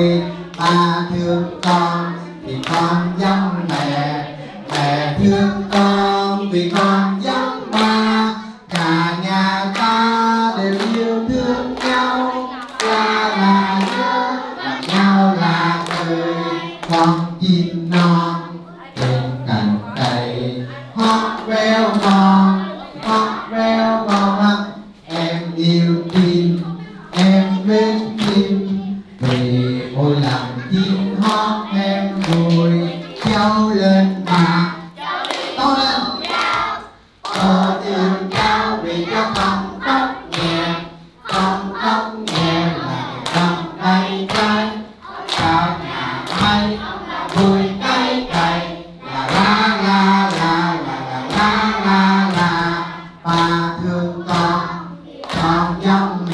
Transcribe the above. ơi, ba thương con vì con giống mẹ, mẹ thương con vì con giống ba. Cả nhà ta đều yêu thương nhau, ta là nhớ, là nhau là người. Con chim non trên cành cây hót reo mòn, hót reo mòn. Em yêu chim, em mến chim, vì mỗi lần chim hót em vui. Trao lên mà to lên, tôi yêu cháu vì cháu không tóc nhẹ, không tóc nhẹ là không tay trái. Sao nhà mây vui cây cày, là la la la la la la la. Ba thương con giống